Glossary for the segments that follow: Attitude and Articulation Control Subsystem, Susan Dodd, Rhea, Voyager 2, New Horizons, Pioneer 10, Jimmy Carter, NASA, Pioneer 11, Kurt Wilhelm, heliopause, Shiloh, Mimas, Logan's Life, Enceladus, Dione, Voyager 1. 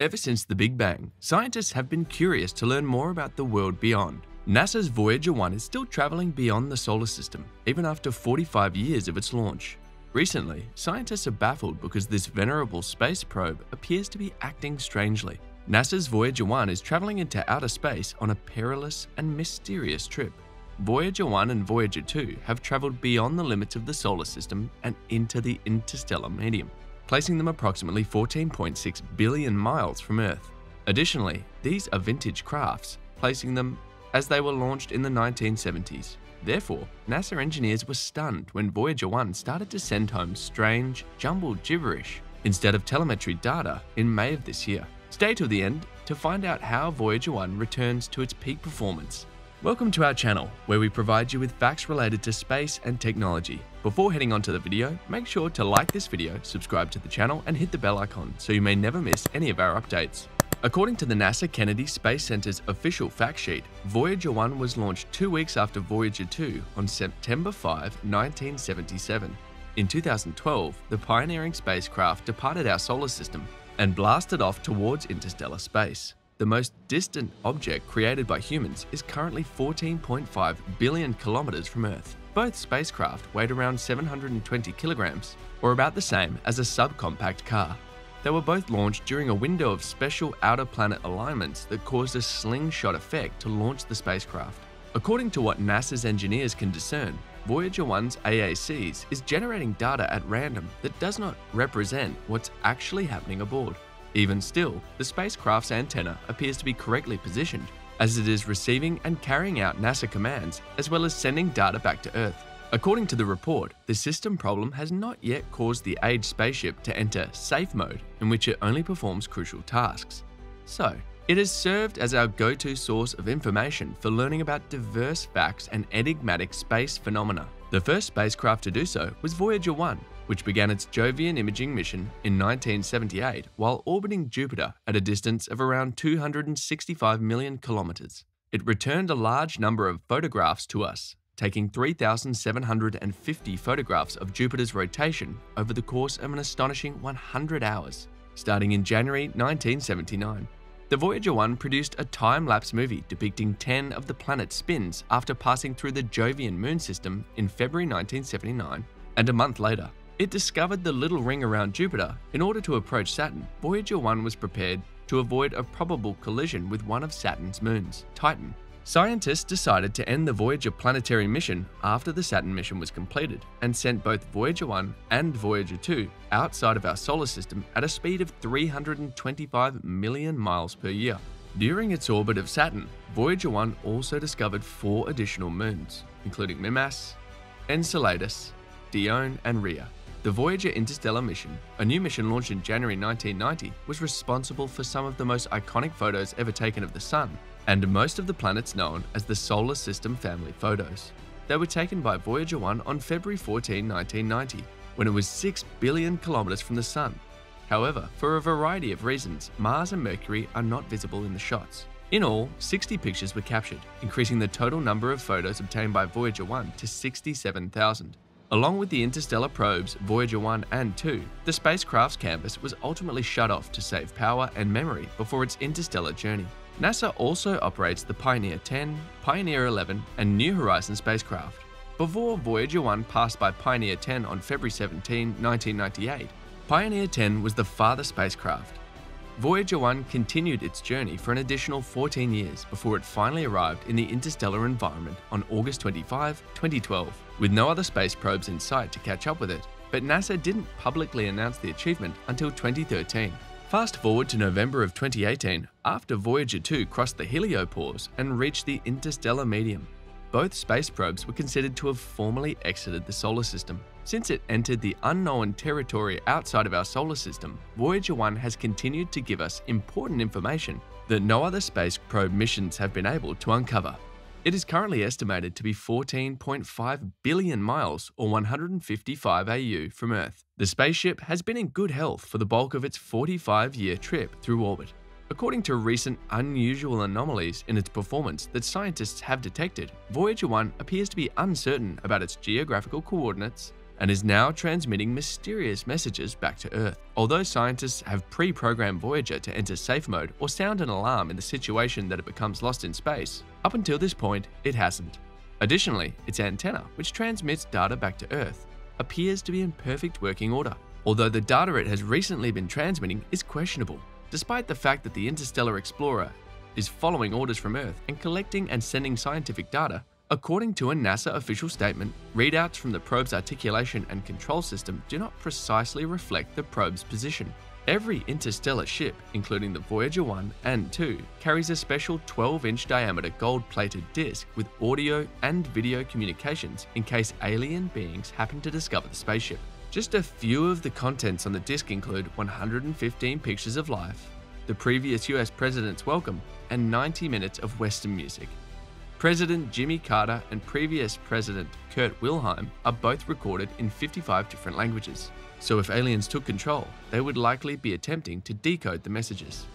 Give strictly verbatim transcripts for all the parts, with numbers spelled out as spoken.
Ever since the Big Bang, scientists have been curious to learn more about the world beyond. NASA's Voyager one is still traveling beyond the solar system, even after forty-five years of its launch. Recently, scientists are baffled because this venerable space probe appears to be acting strangely. NASA's Voyager one is traveling into outer space on a perilous and mysterious trip. Voyager one and Voyager two have traveled beyond the limits of the solar system and into the interstellar medium, placing them approximately fourteen point six billion miles from Earth. Additionally, these are vintage crafts, placing them as they were launched in the nineteen seventies. Therefore, NASA engineers were stunned when Voyager one started to send home strange, jumbled gibberish instead of telemetry data in May of this year. Stay till the end to find out how Voyager one returns to its peak performance. Welcome to our channel, where we provide you with facts related to space and technology. Before heading on to the video, make sure to like this video, subscribe to the channel, and hit the bell icon so you may never miss any of our updates. According to the NASA Kennedy Space Center's official fact sheet, Voyager one was launched two weeks after Voyager two on September fifth, nineteen seventy-seven. In two thousand twelve, the pioneering spacecraft departed our solar system and blasted off towards interstellar space. The most distant object created by humans is currently fourteen point five billion kilometers from Earth. Both spacecraft weighed around seven hundred twenty kilograms, or about the same as a subcompact car. They were both launched during a window of special outer planet alignments that caused a slingshot effect to launch the spacecraft. According to what NASA's engineers can discern, Voyager one's A A Cs is generating data at random that does not represent what's actually happening aboard. Even still, the spacecraft's antenna appears to be correctly positioned, as it is receiving and carrying out NASA commands as well as sending data back to Earth. According to the report, the system problem has not yet caused the aged spaceship to enter safe mode, in which it only performs crucial tasks. So, it has served as our go-to source of information for learning about diverse facts and enigmatic space phenomena. The first spacecraft to do so was Voyager one, which began its Jovian imaging mission in nineteen seventy-eight while orbiting Jupiter at a distance of around two hundred sixty-five million kilometers. It returned a large number of photographs to us, taking three thousand seven hundred fifty photographs of Jupiter's rotation over the course of an astonishing one hundred hours, starting in January nineteen seventy-nine. The Voyager one produced a time-lapse movie depicting ten of the planet's spins after passing through the Jovian moon system in February nineteen seventy-nine, and a month later, it discovered the little ring around Jupiter. In order to approach Saturn, Voyager one was prepared to avoid a probable collision with one of Saturn's moons, Titan. Scientists decided to end the Voyager planetary mission after the Saturn mission was completed and sent both Voyager one and Voyager two outside of our solar system at a speed of three hundred twenty-five million miles per year. During its orbit of Saturn, Voyager one also discovered four additional moons, including Mimas, Enceladus, Dione, and Rhea. The Voyager interstellar mission, a new mission launched in January nineteen ninety, was responsible for some of the most iconic photos ever taken of the Sun, and most of the planets known as the Solar System family photos. They were taken by Voyager one on February fourteenth, nineteen ninety, when it was six billion kilometers from the Sun. However, for a variety of reasons, Mars and Mercury are not visible in the shots. In all, sixty pictures were captured, increasing the total number of photos obtained by Voyager one to sixty-seven thousand. Along with the interstellar probes Voyager one and two, the spacecraft's canvas was ultimately shut off to save power and memory before its interstellar journey. NASA also operates the Pioneer ten, Pioneer eleven, and New Horizons spacecraft. Before Voyager one passed by Pioneer ten on February seventeenth, nineteen ninety-eight, Pioneer ten was the father spacecraft. Voyager one continued its journey for an additional fourteen years before it finally arrived in the interstellar environment on August twenty-fifth, twenty twelve, with no other space probes in sight to catch up with it. But NASA didn't publicly announce the achievement until twenty thirteen. Fast forward to November of twenty eighteen, after Voyager two crossed the heliopause and reached the interstellar medium. Both space probes were considered to have formally exited the solar system. Since it entered the unknown territory outside of our solar system, Voyager one has continued to give us important information that no other space probe missions have been able to uncover. It is currently estimated to be fourteen point five billion miles or one hundred fifty-five A U from Earth. The spaceship has been in good health for the bulk of its forty-five-year trip through orbit. According to recent unusual anomalies in its performance that scientists have detected, Voyager one appears to be uncertain about its geographical coordinates, and is now transmitting mysterious messages back to Earth. Although scientists have pre-programmed Voyager to enter safe mode or sound an alarm in the situation that it becomes lost in space, up until this point, it hasn't. Additionally, its antenna, which transmits data back to Earth, appears to be in perfect working order, although the data it has recently been transmitting is questionable, despite the fact that the Interstellar Explorer is following orders from Earth and collecting and sending scientific data. According to a NASA official statement, readouts from the probe's articulation and control system do not precisely reflect the probe's position. Every interstellar ship, including the Voyager one and two, carries a special twelve inch diameter gold-plated disc with audio and video communications in case alien beings happen to discover the spaceship. Just a few of the contents on the disc include one hundred fifteen pictures of life, the previous U S president's welcome, and ninety minutes of Western music. President Jimmy Carter and previous President Kurt Wilhelm are both recorded in fifty-five different languages, so if aliens took control, they would likely be attempting to decode the messages.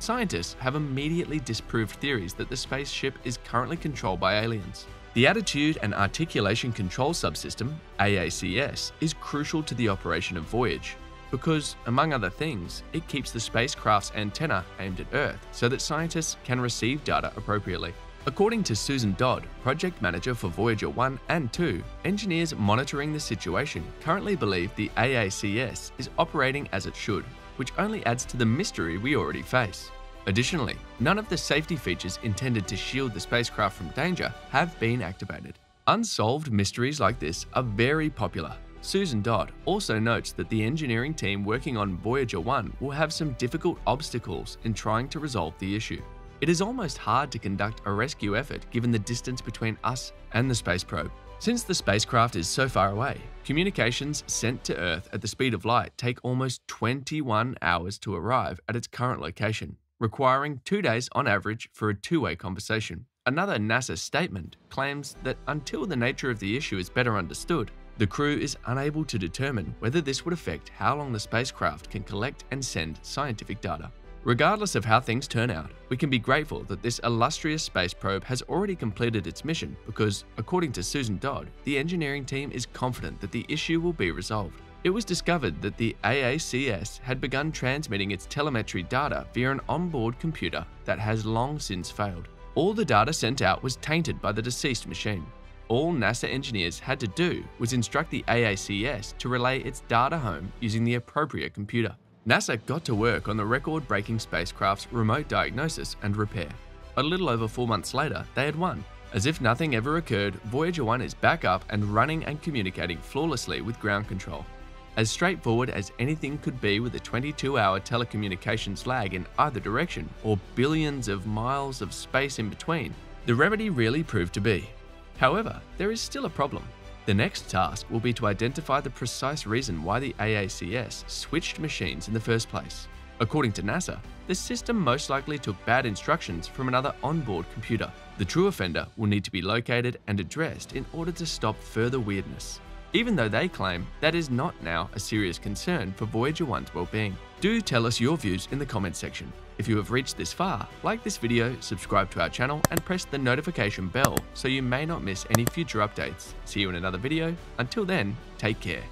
Scientists have immediately disproved theories that the spaceship is currently controlled by aliens. The Attitude and Articulation Control Subsystem, A A C S, is crucial to the operation of Voyage, because, among other things, it keeps the spacecraft's antenna aimed at Earth so that scientists can receive data appropriately. According to Susan Dodd, project manager for Voyager one and two, engineers monitoring the situation currently believe the A A C S is operating as it should, which only adds to the mystery we already face. Additionally, none of the safety features intended to shield the spacecraft from danger have been activated. Unsolved mysteries like this are very popular. Susan Dodd also notes that the engineering team working on Voyager one will have some difficult obstacles in trying to resolve the issue. It is almost hard to conduct a rescue effort given the distance between us and the space probe. Since the spacecraft is so far away, communications sent to Earth at the speed of light take almost twenty-one hours to arrive at its current location, requiring two days on average for a two-way conversation. Another NASA statement claims that until the nature of the issue is better understood, the crew is unable to determine whether this would affect how long the spacecraft can collect and send scientific data. Regardless of how things turn out, we can be grateful that this illustrious space probe has already completed its mission because, according to Susan Dodd, the engineering team is confident that the issue will be resolved. It was discovered that the A A C S had begun transmitting its telemetry data via an onboard computer that has long since failed. All the data sent out was tainted by the deceased machine. All NASA engineers had to do was instruct the A A C S to relay its data home using the appropriate computer. NASA got to work on the record-breaking spacecraft's remote diagnosis and repair. A little over four months later, they had won. As if nothing ever occurred, Voyager one is back up and running and communicating flawlessly with ground control. As straightforward as anything could be with a twenty-two hour telecommunications lag in either direction, or billions of miles of space in between, the remedy really proved to be. However, there is still a problem. The next task will be to identify the precise reason why the A A C S switched machines in the first place. According to NASA, the system most likely took bad instructions from another onboard computer. The true offender will need to be located and addressed in order to stop further weirdness, even though they claim that is not now a serious concern for Voyager one's well-being. Do tell us your views in the comments section. If you have reached this far, like this video, subscribe to our channel, and press the notification bell so you may not miss any future updates. See you in another video. Until then, take care.